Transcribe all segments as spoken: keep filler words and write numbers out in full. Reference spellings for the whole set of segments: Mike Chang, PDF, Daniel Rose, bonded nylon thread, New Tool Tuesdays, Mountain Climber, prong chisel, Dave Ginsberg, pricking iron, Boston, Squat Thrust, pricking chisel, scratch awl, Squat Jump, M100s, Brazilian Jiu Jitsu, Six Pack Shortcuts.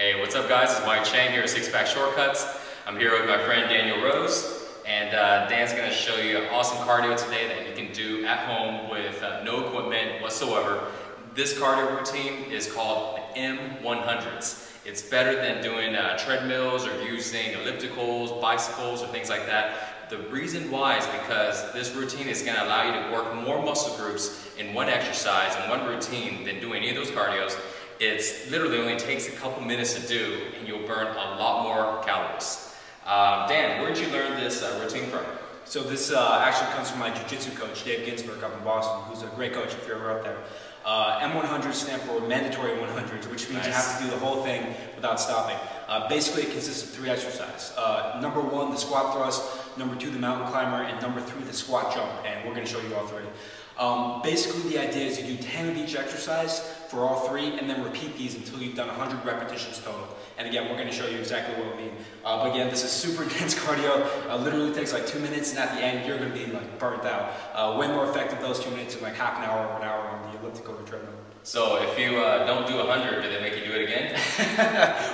Hey, what's up guys? It's Mike Chang here at Six Pack Shortcuts. I'm here with my friend Daniel Rose, and uh, Dan's going to show you an awesome cardio today that you can do at home with uh, no equipment whatsoever. This cardio routine is called the M one hundreds. It's better than doing uh, treadmills or using ellipticals, bicycles, or things like that. The reason why is because this routine is going to allow you to work more muscle groups in one exercise, in one routine, than doing any of those cardios. It's literally only takes a couple minutes to do, and you'll burn a lot more calories. Um, Dan, where did you learn this uh, routine from? So this uh, actually comes from my jiu-jitsu coach, Dave Ginsberg, up in Boston, who's a great coach if you're ever up there. Uh, M one hundreds stand for mandatory one hundreds, which means nice. You have to do the whole thing without stopping. Uh, basically, it consists of three exercises. Uh, number one, the squat thrust. Number two, the mountain climber. And number three, the squat jump. And we're going to show you all three. Um, basically, the idea is you do ten of each exercise for all three, and then repeat these until you've done one hundred repetitions total. And again, we're going to show you exactly what we mean. Uh, but again, this is super intense cardio. Uh, literally takes like two minutes, and at the end, you're going to be like burnt out. Uh, way more effective those two minutes in like half an hour or an hour on the elliptical or treadmill. So if you uh, don't do one hundred, do they make you do it again?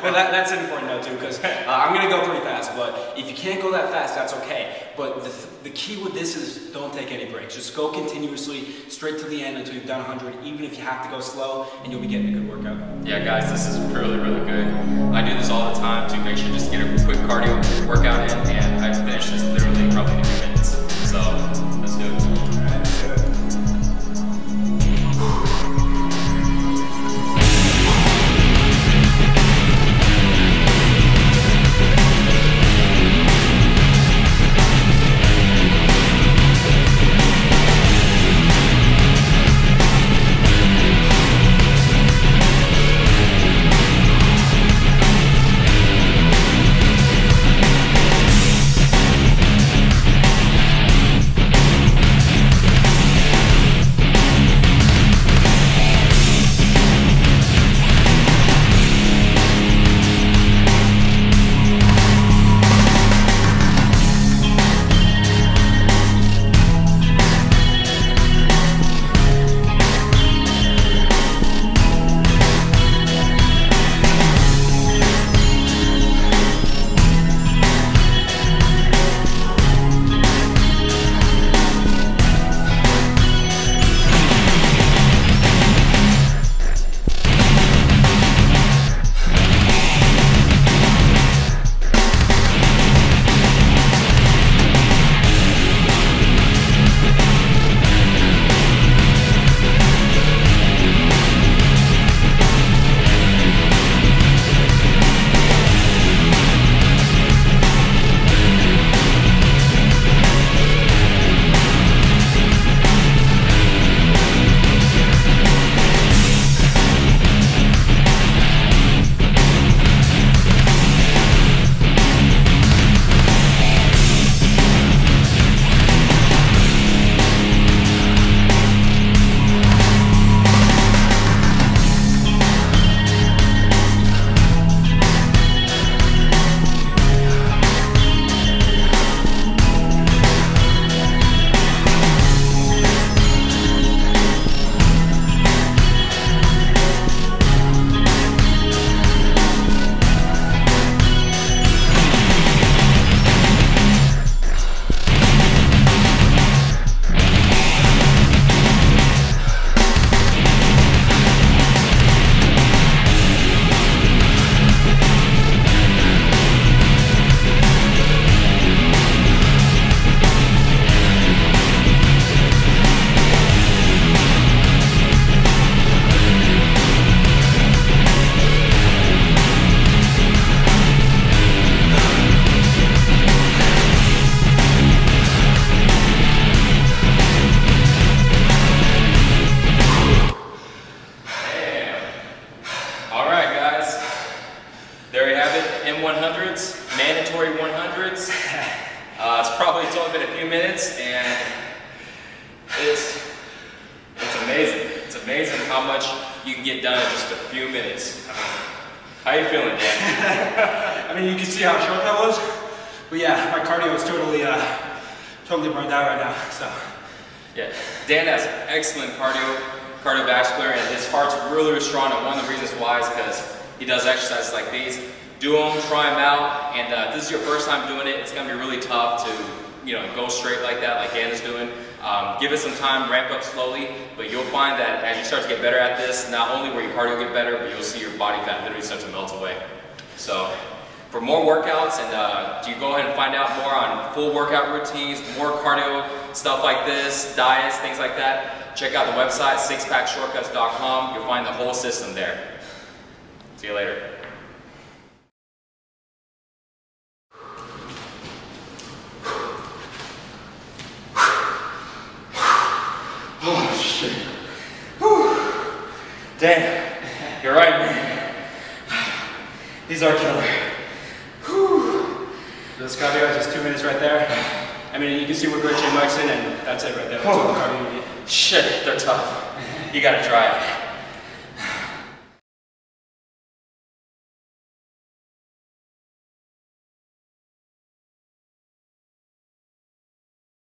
Well, that, that's an important note too, because uh, I'm going to go pretty fast, but if you can't go that fast, that's okay. But the, th the key with this is don't take any breaks. Just go continuously straight to the end until you've done one hundred, even if you have to go slow, and you'll be getting a good workout. Yeah, guys, this is really, really good. I do this all the time to make sure just get a quick cardio workout in, and I finish this literally probably in two minutes. So let's do it. M one hundreds, mandatory one hundreds. Uh, it's probably it's only been a few minutes, and it's it's amazing. It's amazing how much you can get done in just a few minutes. How you feeling, Dan? I mean, you can see how short that was, but yeah, my cardio is totally uh, totally burned out right now. So yeah, Dan has excellent cardio, cardiovascular, and his heart's really, really strong. And one of the reasons why is because He does exercises like these. Do them, try them out, and uh, if this is your first time doing it, it's going to be really tough to, you know, go straight like that, like Dan is doing. Um, give it some time, ramp up slowly, but you'll find that as you start to get better at this, not only will your cardio get better, but you'll see your body fat literally start to melt away. So, for more workouts, and uh, you go ahead and find out more on full workout routines, more cardio stuff like this, diets, things like that, check out the website, six pack shortcuts dot com. You'll find the whole system there. See you later. Oh, shit. Whew. Damn, you're right, man. These are killer. Whew. This cardio is just two minutes right there. I mean, you can see we're Mike's in, and that's it right there. That's all the cardio you need. Shit, they're tough. You gotta try it.